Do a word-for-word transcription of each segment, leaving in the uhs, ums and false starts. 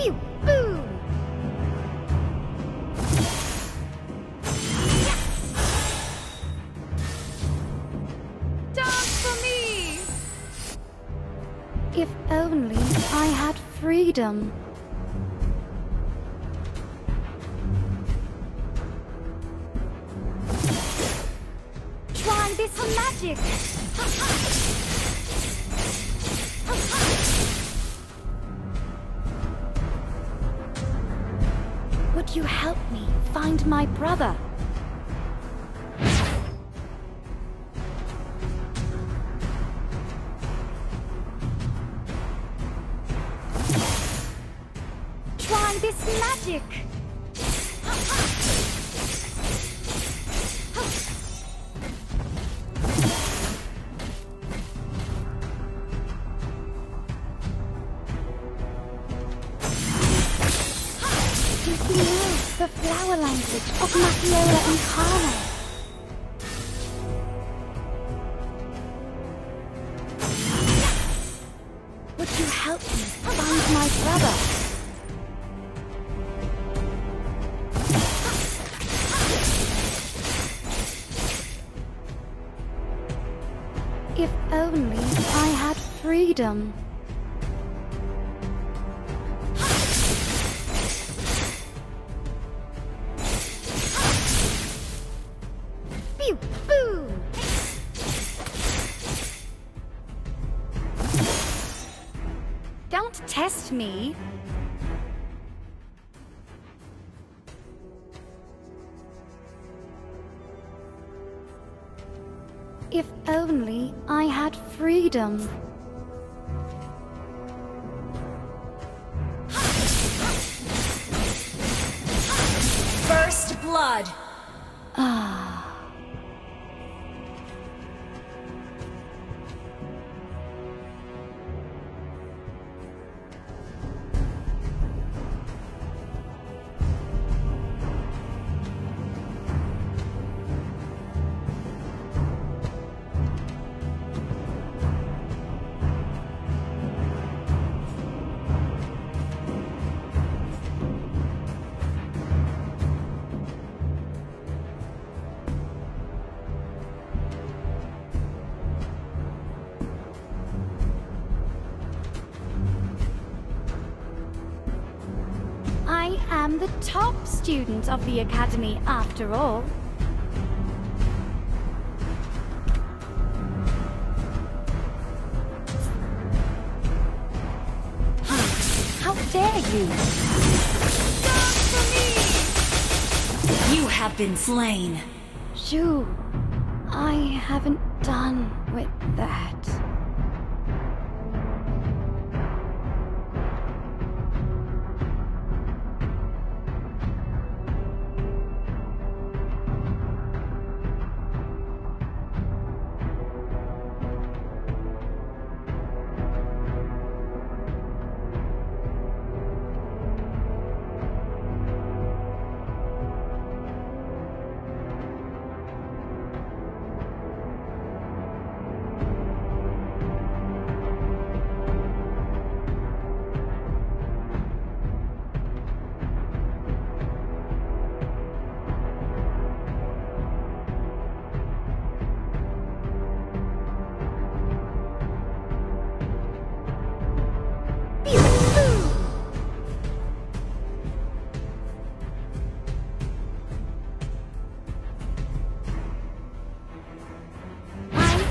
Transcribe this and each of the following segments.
Pew, boom! Dance for me! If only I had freedom. Try this magic! Would you help me find my brother? Try this magic! The flower language of Macleola and Carla. Would you help me find my brother? If only I had freedom. Boom! Don't test me. If only I had freedom. First blood. Ah. I am the top student of the academy, after all. How dare you! Dance for me! You have been slain. Shoo, I haven't done with that.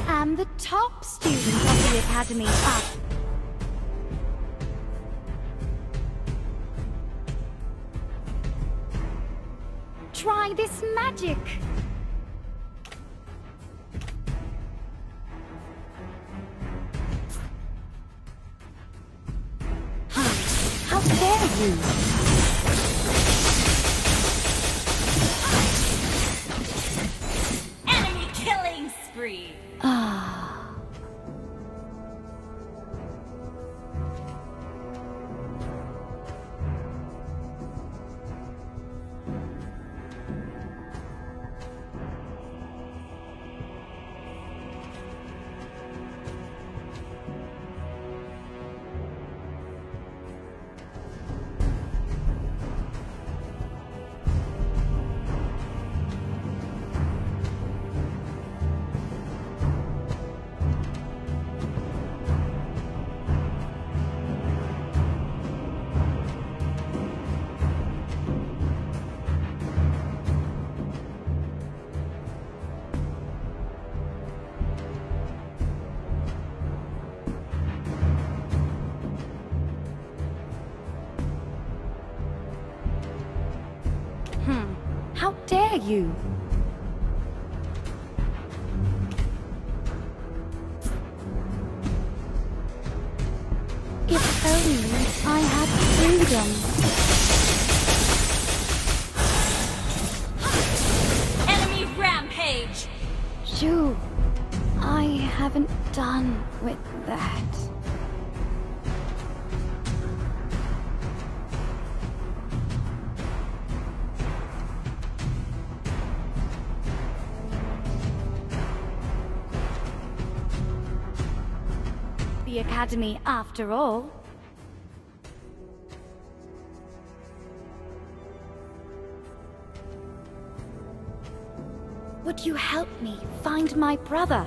I'm the top student of the academy. Up. Try this magic. How dare you! Enemy killing spree. Ah. are you? If only I had freedom. Enemy rampage! You... I haven't done with that. The Academy, after all. Would you help me find my brother?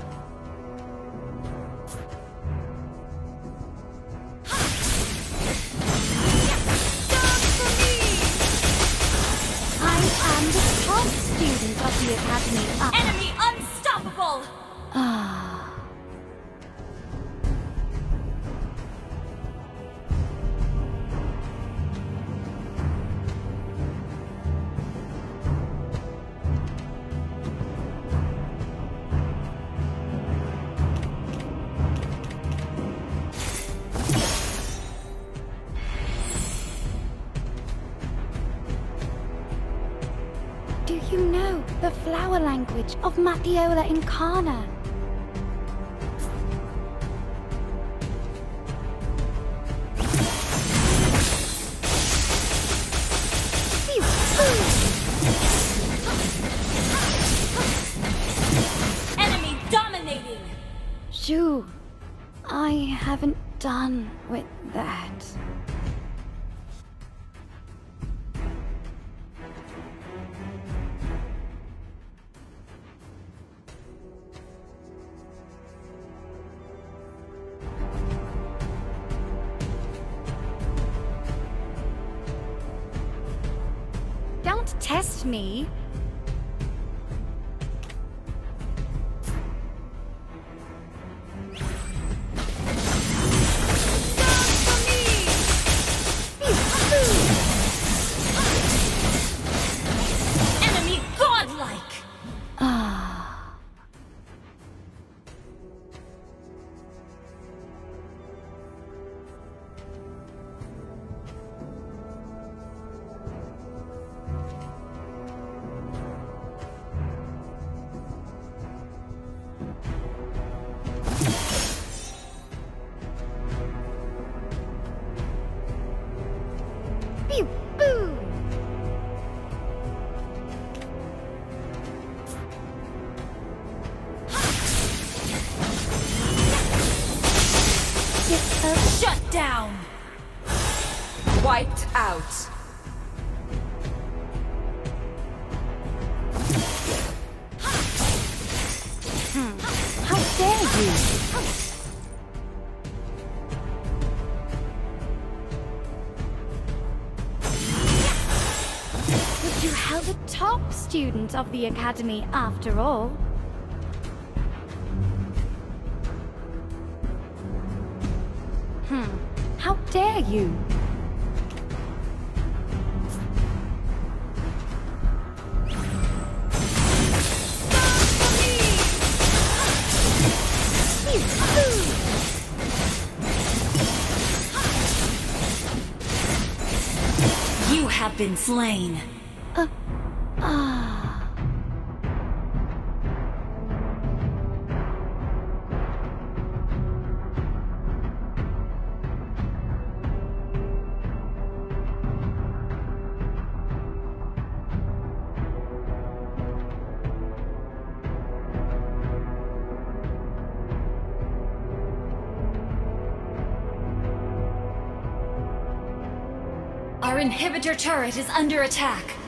I am the top student of the Academy. Enemy unstoppable! Ah. Do you know the flower language of Matiola Incarna? Enemy dominating! You... I haven't done with that. Don't test me. Boom! Shut down! Wiped out! Hmm. How dare you! You held the top student of the Academy after all. Hmm, how dare you? You have been slain. Uh, ah. Our inhibitor turret is under attack.